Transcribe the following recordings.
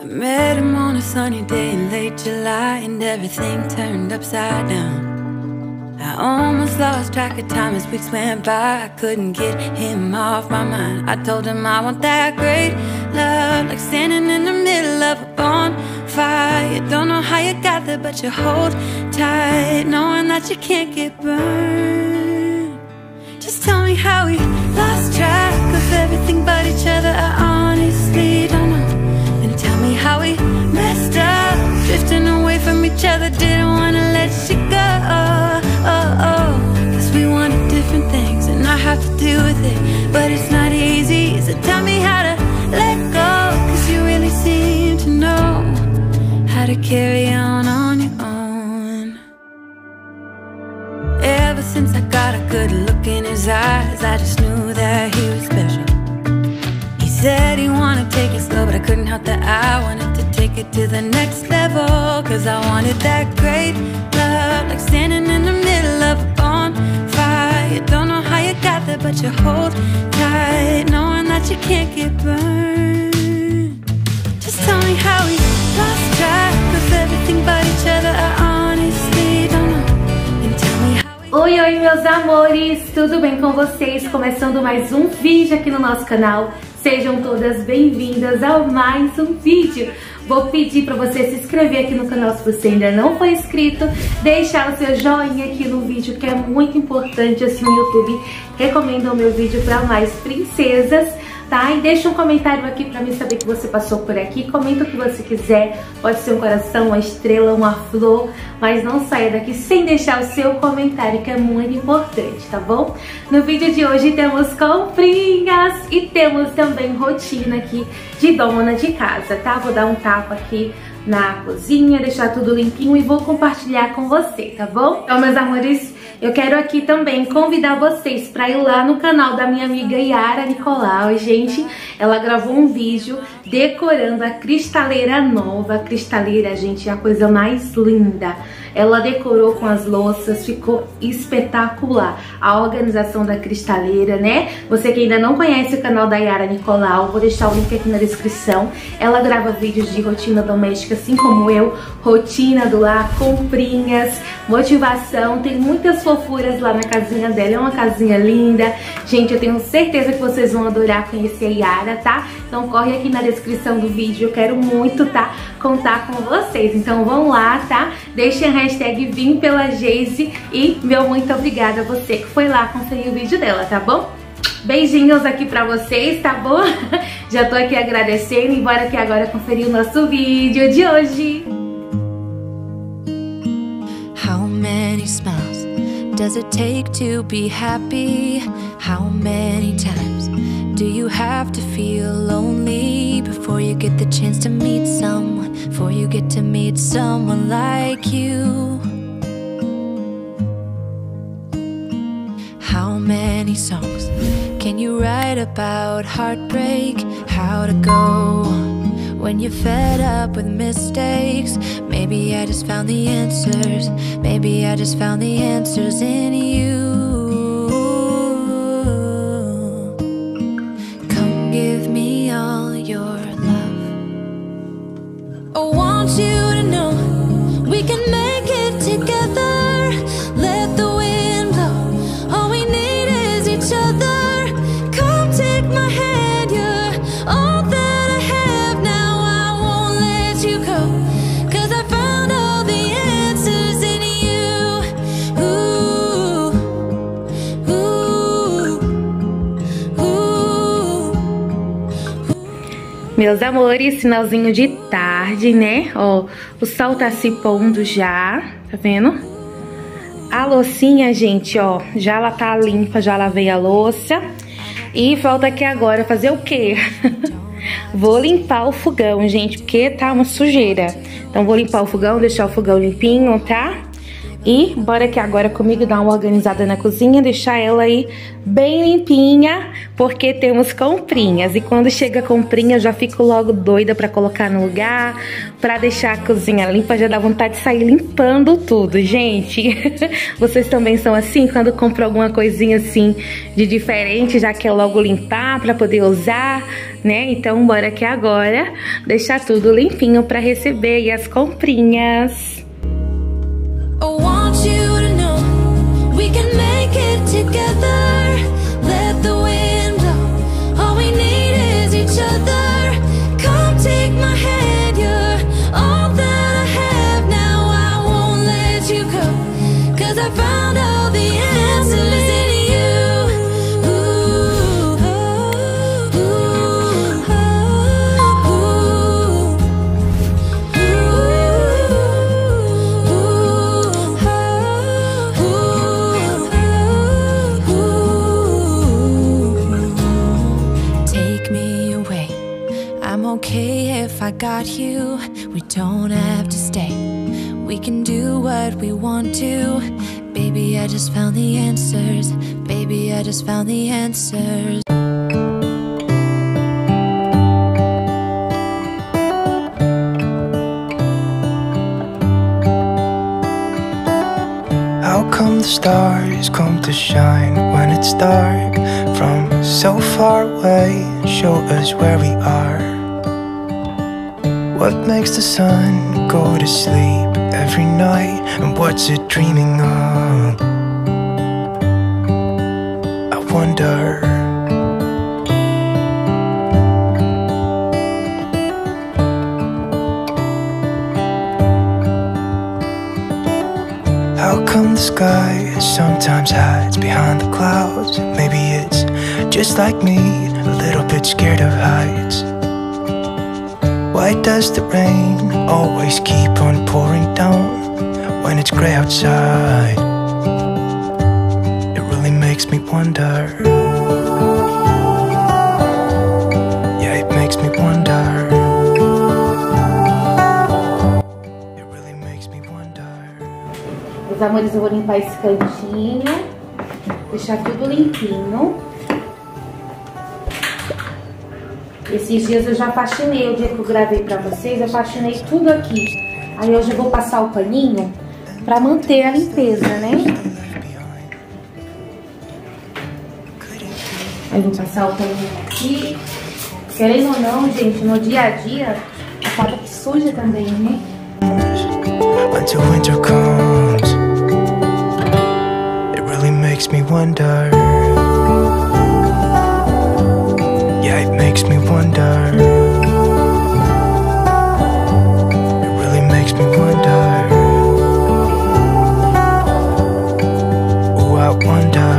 I met him on a sunny day in late July, and everything turned upside down. I almost lost track of time as weeks went by. I couldn't get him off my mind. I told him I want that great love, like standing in the middle of a bonfire. Don't know how you got there, but you hold tight, knowing that you can't get burned. Just tell me how we lost track of everything but each other. I honestly don't know. Tell me how we messed up, drifting away from each other. Didn't wanna let you go, cause we wanted different things, and I have to deal with it, but it's not easy. So tell me how to let go, cause you really seem to know how to carry on your own. Ever since I got a good look in his eyes, I just knew that he was special. Said he wanted to take it slow, but I couldn't help that I wanted to take it to the next level. Cause I wanted that great love, like standing in the middle of a bonfire. You don't know how you got there, but you hold tight, knowing that you can't get burned. Just tell me how we lost track of everything but each other. I honestly don't know. And tell me how we... Oi, oi, meus amores! Tudo bem com vocês? Começando mais um vídeo aqui no nosso canal. Sejam todas bem-vindas a mais um vídeo. Vou pedir para você se inscrever aqui no canal se você ainda não for inscrito, deixar o seu joinha aqui no vídeo, que é muito importante assim no YouTube. Recomendo o meu vídeo para mais princesas, tá? E deixa um comentário aqui para mim saber que você passou por aqui. Comenta o que você quiser, pode ser um coração, uma estrela, uma flor, mas não saia daqui sem deixar o seu comentário, que é muito importante, tá bom? No vídeo de hoje temos comprinhas e temos também rotina aqui de dona de casa, tá? Vou dar um tapa aqui na cozinha, deixar tudo limpinho e vou compartilhar com você, tá bom? Então, meus amores, eu quero aqui também convidar vocês para ir lá no canal da minha amiga Iara Nicolau. Gente, ela gravou um vídeo decorando a cristaleira nova. A cristaleira, gente, é a coisa mais linda. Ela decorou com as louças, ficou espetacular. A organização da cristaleira, né? Você que ainda não conhece o canal da Iara Nicolau, vou deixar o link aqui na descrição. Ela grava vídeos de rotina doméstica, assim como eu. Rotina do lar, comprinhas, motivação. Tem muitas fofuras lá na casinha dela. É uma casinha linda. Gente, eu tenho certeza que vocês vão adorar conhecer a Iara, tá? Então corre aqui na descrição do vídeo. Eu quero muito, tá? Contar com vocês. Então vão lá, tá? Deixem a hashtag Vim pela Geisy e meu muito obrigada a você que foi lá conferir o vídeo dela, tá bom? Beijinhos aqui pra vocês, tá bom? Já tô aqui agradecendo e bora aqui agora conferir o nosso vídeo de hoje. How many smiles does it take to be happy? How many times do you have to feel lonely before you get the chance to meet someone? Before you get to meet someone like you. How many songs can you write about heartbreak? How to go when you're fed up with mistakes? Maybe I just found the answers. Maybe I just found the answers in you. Come give me all your love. I want you to know we can make it together. Let the wind blow. All we need is each other. Come take my hand, you're all that I have now. I won't let you go, cause I found all the answers in you. Ooh, ooh, ooh, ooh. Meus amores, sinalzinho de tarde, né? Ó, o sol tá se pondo já, tá vendo? A loucinha, gente, ó, já ela tá limpa, já lavei a louça. E falta aqui agora fazer o quê? Vou limpar o fogão, gente, porque tá uma sujeira. Então vou limpar o fogão, deixar o fogão limpinho, tá? E bora aqui agora comigo dar uma organizada na cozinha, deixar ela aí bem limpinha, porque temos comprinhas. E quando chega a comprinha, eu já fico logo doida pra colocar no lugar, pra deixar a cozinha limpa, já dá vontade de sair limpando tudo, gente. Vocês também são assim, quando compram alguma coisinha assim de diferente, já quer logo limpar pra poder usar, né? Então bora aqui agora deixar tudo limpinho pra receber aí as comprinhas. I got you, we don't have to stay. We can do what we want to. Baby, I just found the answers. Baby, I just found the answers. How come the stars come to shine when it's dark? From so far away, show us where we are. What makes the sun go to sleep every night? And what's it dreaming of? I wonder. How come the sky sometimes hides behind the clouds? Maybe it's just like me, a little bit scared of heights. Why does the rain always keep on pouring down when it's grey outside? It really makes me wonder. Yeah, it makes me wonder. It really makes me wonder. Meus amores, eu vou limpar esse cantinho, deixar tudo limpinho. Esses dias eu já faxinei, o dia que eu gravei pra vocês, eu faxinei tudo aqui. Aí hoje eu vou passar o paninho pra manter a limpeza, né? Aí vou passar o paninho aqui. Querendo ou não, gente, no dia a dia, acaba que suja também, né? Until winter comes, it really makes me wonder. Yeah, it makes me wonder. It really makes me wonder. Oh, I wonder.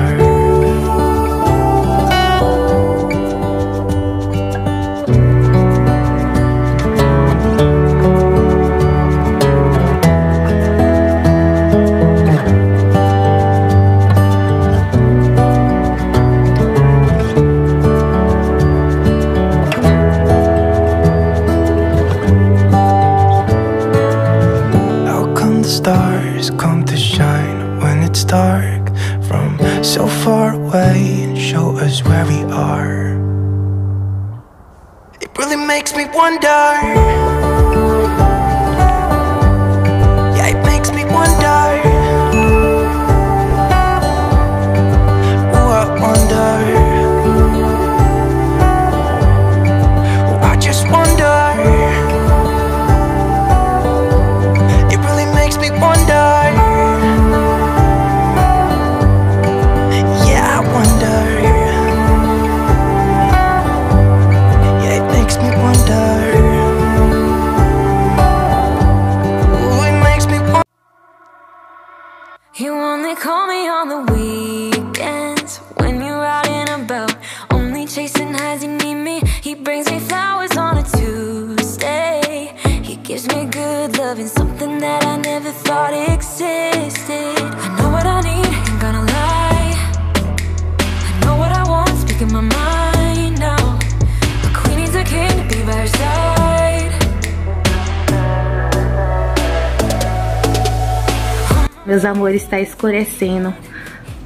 Meus amores, está escurecendo.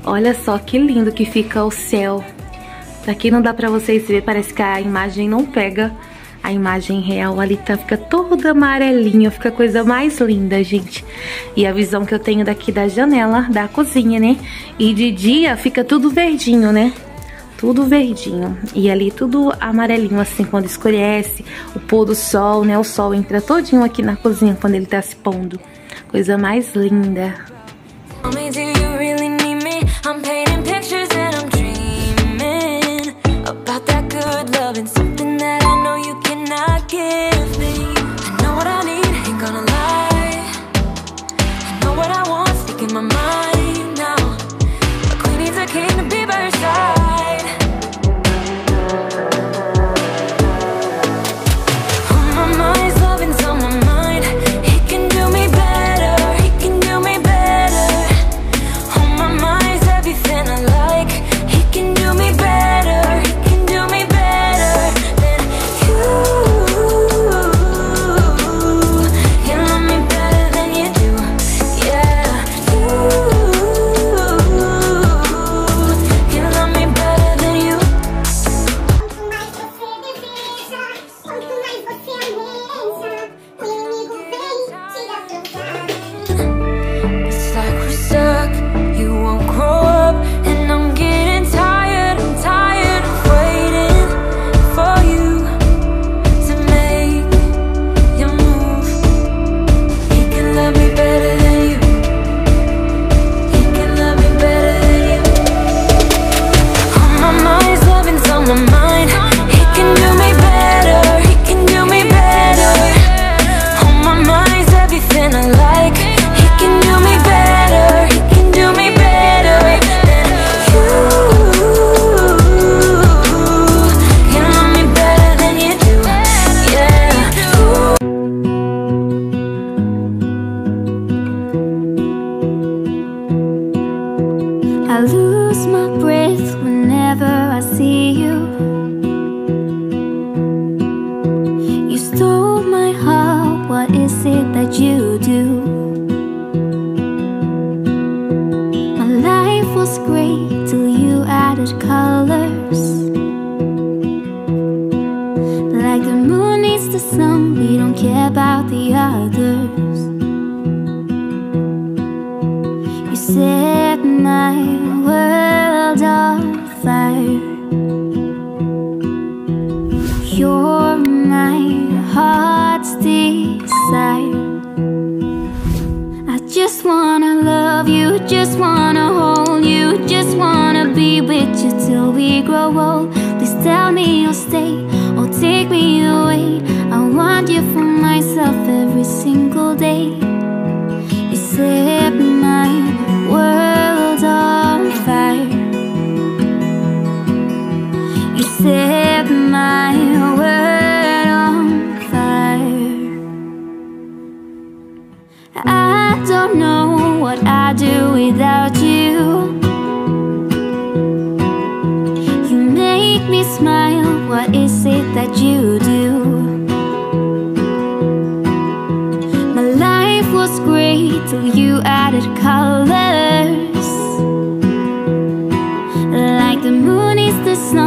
Olha só que lindo que fica o céu. Daqui não dá pra vocês verem, parece que a imagem não pega a imagem real. Ali tá, fica toda amarelinha, fica a coisa mais linda, gente. E a visão que eu tenho daqui da janela, da cozinha, né? E de dia fica tudo verdinho, né? Tudo verdinho. E ali tudo amarelinho, assim, quando escurece, o pôr do sol, né? O sol entra todinho aqui na cozinha quando ele tá se pondo. Coisa mais linda.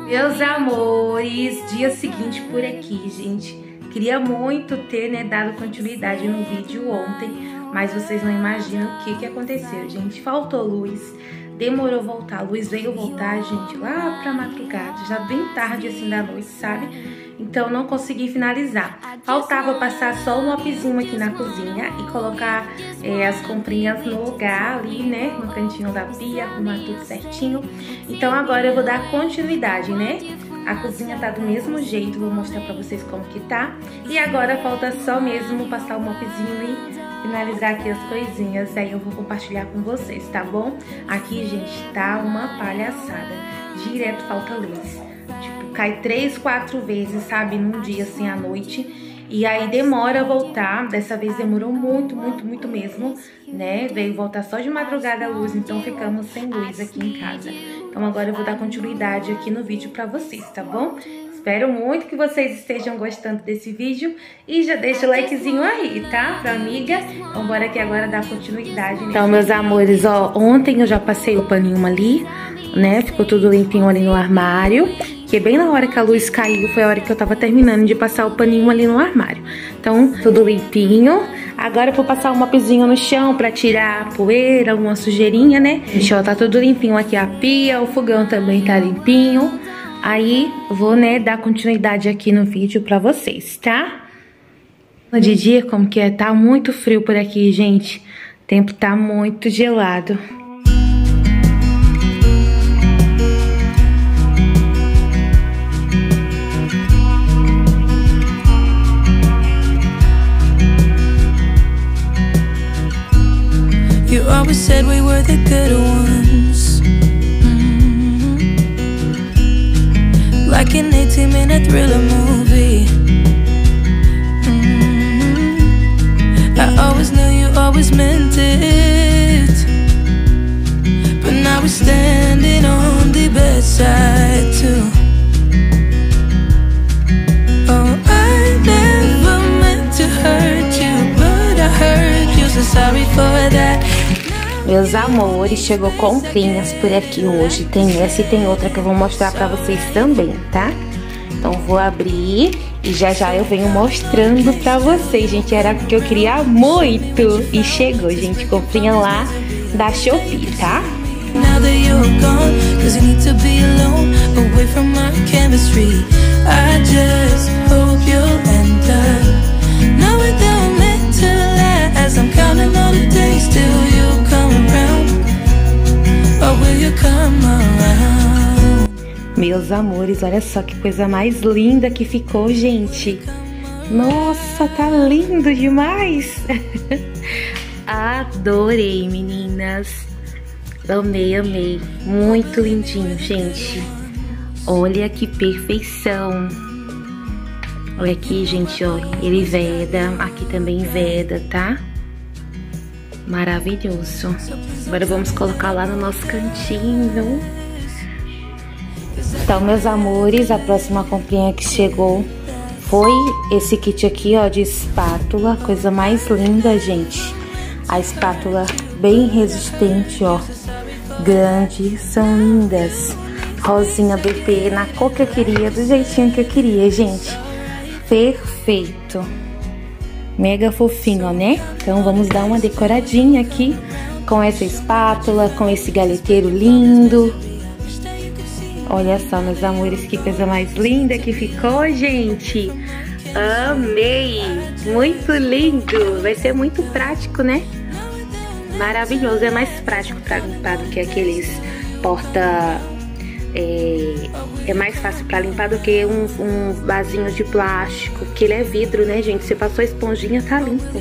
Meus amores, dia seguinte por aqui, gente. Queria muito ter, né, dado continuidade no vídeo ontem, mas vocês não imaginam o que aconteceu, gente. Faltou luz, demorou voltar, a luz veio voltar, gente, lá pra madrugada, já bem tarde assim da noite, sabe? Então não consegui finalizar. Faltava passar só um mopzinho aqui na cozinha e colocar as comprinhas no lugar ali, né? No cantinho da pia, arrumar tudo certinho. Então agora eu vou dar continuidade, né? A cozinha tá do mesmo jeito, vou mostrar pra vocês como que tá. E agora falta só mesmo passar um mopzinho e finalizar aqui as coisinhas, aí eu vou compartilhar com vocês, tá bom? Aqui, gente, tá uma palhaçada. Direto falta luz. Tipo, cai 3, 4 vezes, sabe? Num dia, assim, à noite. E aí demora a voltar. Dessa vez demorou muito, muito, muito mesmo, né? Veio voltar só de madrugada a luz, então ficamos sem luz aqui em casa. Então agora eu vou dar continuidade aqui no vídeo pra vocês, tá bom? Espero muito que vocês estejam gostando desse vídeo e já deixa o likezinho aí, tá? Pra amiga. Então bora aqui agora dar continuidade. Então, meus amores, ó, ontem eu já passei o paninho ali, né? Ficou tudo limpinho ali no armário. Porque bem na hora que a luz caiu, foi a hora que eu tava terminando de passar o paninho ali no armário. Então, tudo limpinho. Agora eu vou passar uma pizinha no chão pra tirar a poeira, alguma sujeirinha, né? Deixa eu tá tudo limpinho aqui a pia, o fogão também tá limpinho. Aí, vou, né, dar continuidade aqui no vídeo pra vocês, tá? De dia, como que é? Tá muito frio por aqui, gente. O tempo tá muito gelado. You always said we were the good ones. Mm-hmm. Like an 18-minute thriller movie. Mm-hmm. I always knew you always meant it. But now we're standing on the bedside too. Oh, I never meant to hurt you, but I hurt you, so sorry for that. Meus amores, chegou comprinhas por aqui hoje. Tem essa e tem outra que eu vou mostrar pra vocês também, tá? Então vou abrir e já já eu venho mostrando pra vocês, gente. Era porque eu queria muito. E chegou, gente, comprinha lá da Shopee, tá? Meus amores, olha só que coisa mais linda que ficou, gente. Nossa, tá lindo demais. Adorei, meninas. Amei, amei. Muito lindinho, gente. Olha que perfeição. Olha aqui, gente, ó. Ele veda, aqui também veda, tá? Maravilhoso. Agora vamos colocar lá no nosso cantinho. Então, meus amores, a próxima comprinha que chegou foi esse kit aqui, ó, de espátula. Coisa mais linda, gente. A espátula bem resistente, ó. Grande. São lindas. Rosinha BP na cor que eu queria, do jeitinho que eu queria, gente. Perfeito. Mega fofinho, né? Então vamos dar uma decoradinha aqui com essa espátula, com esse galheteiro lindo. Olha só, meus amores, que coisa mais linda que ficou, gente. Amei! Muito lindo! Vai ser muito prático, né? Maravilhoso! É mais prático para limpar do que aqueles porta... É mais fácil para limpar do que um vasinho de plástico, porque ele é vidro, né, gente? Você passou a esponjinha, tá limpo.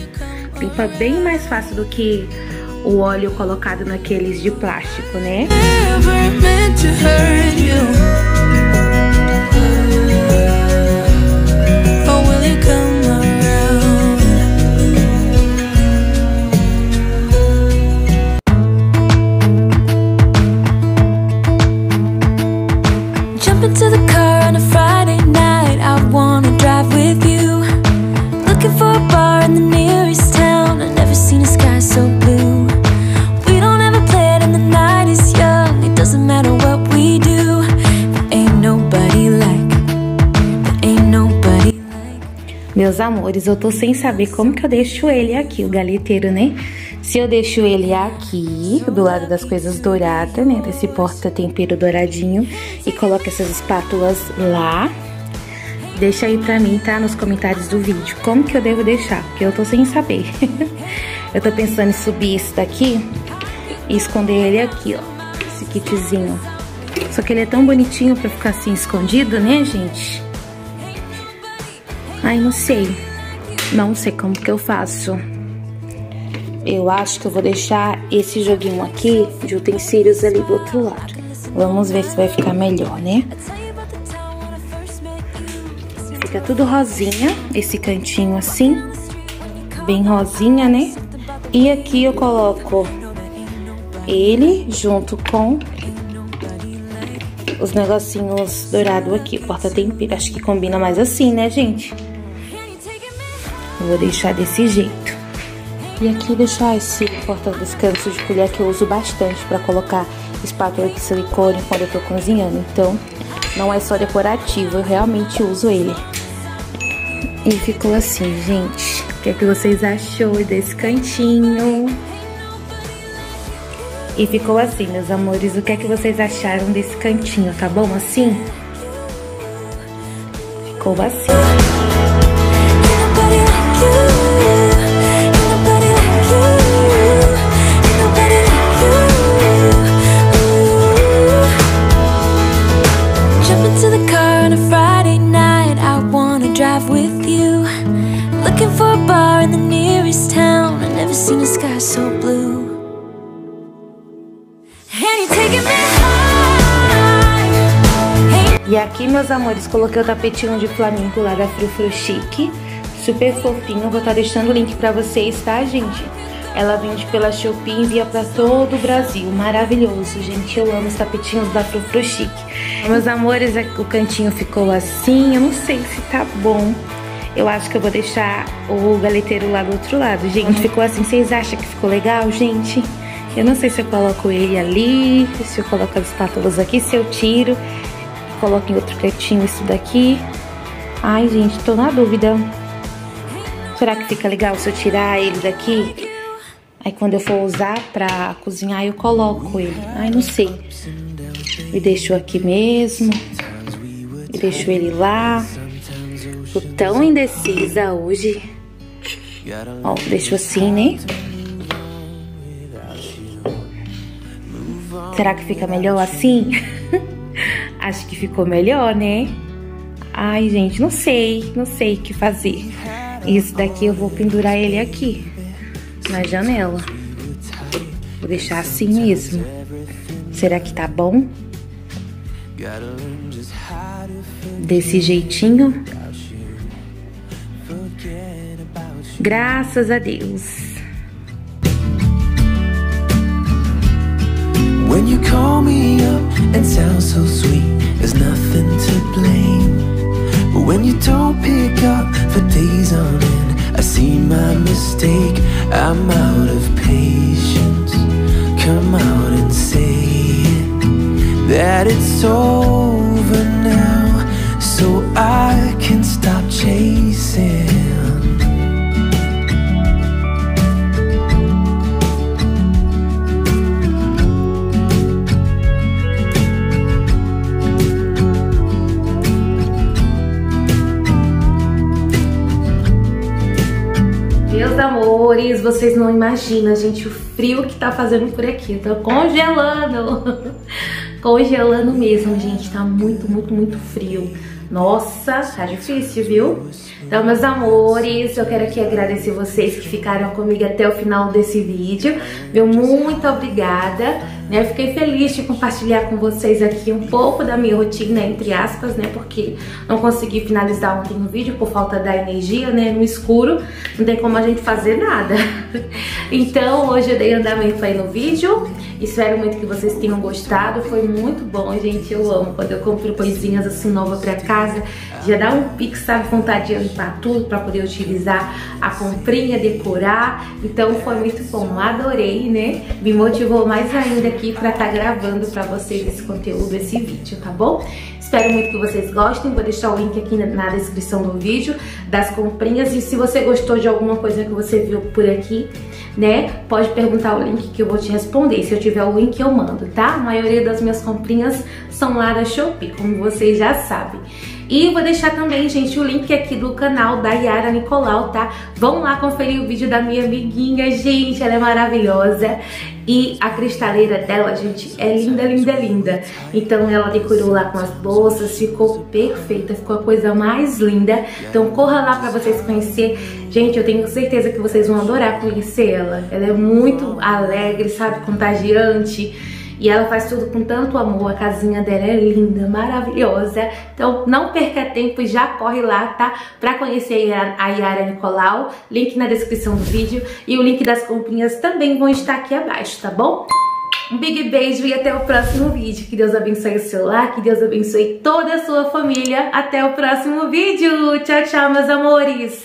Limpa bem mais fácil do que o óleo colocado naqueles de plástico, né? Meus amores, eu tô sem saber como que eu deixo ele aqui, o galheteiro, né? Se eu deixo ele aqui, do lado das coisas douradas, né? Desse porta-tempero douradinho. E coloco essas espátulas lá. Deixa aí pra mim, tá? Nos comentários do vídeo. Como que eu devo deixar? Porque eu tô sem saber. Eu tô pensando em subir isso daqui e esconder ele aqui, ó. Esse kitzinho. Só que ele é tão bonitinho pra ficar assim escondido, né, gente? Ai, não sei. Não sei como que eu faço. Eu acho que eu vou deixar esse joguinho aqui de utensílios ali do outro lado. Vamos ver se vai ficar melhor, né? Fica tudo rosinha, esse cantinho assim. Bem rosinha, né? E aqui eu coloco ele junto com os negocinhos dourados aqui. O porta-tempero, acho que combina mais assim, né, gente? Eu vou deixar desse jeito. E aqui deixar esse porta-descanso de colher que eu uso bastante pra colocar espátula de silicone quando eu tô cozinhando. Então, não é só decorativo, eu realmente uso ele. E ficou assim, gente. O que é que vocês achou desse cantinho? E ficou assim, meus amores. O que é que vocês acharam desse cantinho? Tá bom assim? Ficou assim. E aqui, meus amores, coloquei o tapetinho de flamingo lá da Frufruchic, super fofinho. Vou estar deixando o link pra vocês, tá, gente? Ela vende pela Shopee e envia pra todo o Brasil. Maravilhoso, gente. Eu amo os tapetinhos da Frufruchic. Meus amores, o cantinho ficou assim. Eu não sei se tá bom. Eu acho que eu vou deixar o galeteiro lá do outro lado, gente. Ficou assim. Vocês acham que ficou legal, gente? Eu não sei se eu coloco ele ali, se eu coloco as espátulas aqui, se eu tiro, coloco em outro cantinho isso daqui. Ai, gente, tô na dúvida. Será que fica legal se eu tirar ele daqui? Aí quando eu for usar pra cozinhar, eu coloco ele. Ai, não sei. E deixo aqui mesmo. E deixo ele lá. Tô tão indecisa hoje. Ó, deixo assim, né? Será que fica melhor assim? Acho que ficou melhor, né? Ai, gente, não sei. Não sei o que fazer. Isso daqui eu vou pendurar ele aqui na janela. Vou deixar assim mesmo. Será que tá bom? Desse jeitinho. Graças a Deus. When you call me up and sound so sweet, there's nothing to blame. But when you don't pick up for days on end, I see my mistake. I'm out of patience. Come out and say it, that it's over now, so I can stop chasing. Amores, vocês não imaginam, gente, o frio que tá fazendo por aqui. Eu tô congelando. Congelando mesmo, gente. Tá muito, muito, muito frio. Nossa, tá difícil, viu? Então, meus amores, eu quero aqui agradecer vocês que ficaram comigo até o final desse vídeo. Meu muito obrigada, né? Eu fiquei feliz de compartilhar com vocês aqui um pouco da minha rotina, entre aspas, né? Porque não consegui finalizar ontem o vídeo por falta da energia, né? No escuro, não tem como a gente fazer nada. Então, hoje eu dei andamento aí no vídeo. Espero muito que vocês tenham gostado. Foi muito bom, gente. Eu amo quando eu compro coisinhas assim novas pra casa. Já dá um pique, sabe? Vontade de limpar tudo pra poder utilizar a comprinha, decorar. Então foi muito bom, adorei, né? Me motivou mais ainda aqui pra estar gravando pra vocês esse conteúdo, esse vídeo, tá bom? Espero muito que vocês gostem. Vou deixar o link aqui na descrição do vídeo das comprinhas. E se você gostou de alguma coisa que você viu por aqui, né, pode perguntar o link que eu vou te responder. Se eu tiver o link, eu mando, tá? A maioria das minhas comprinhas são lá da Shopee, como vocês já sabem. E vou deixar também, gente, o link aqui do canal da Iara Nicolau, tá? Vão lá conferir o vídeo da minha amiguinha, gente, ela é maravilhosa. E a cristaleira dela, gente, é linda, linda, linda. Então ela decorou lá com as bolsas, ficou perfeita, ficou a coisa mais linda. Então corra lá pra vocês conhecer. Gente, eu tenho certeza que vocês vão adorar conhecer ela. Ela é muito alegre, sabe, contagiante. E ela faz tudo com tanto amor, a casinha dela é linda, maravilhosa. Então não perca tempo e já corre lá, tá? Pra conhecer a Iara Nicolau, link na descrição do vídeo. E o link das comprinhas também vão estar aqui abaixo, tá bom? Um big beijo e até o próximo vídeo. Que Deus abençoe o seu lar, que Deus abençoe toda a sua família. Até o próximo vídeo. Tchau, tchau, meus amores.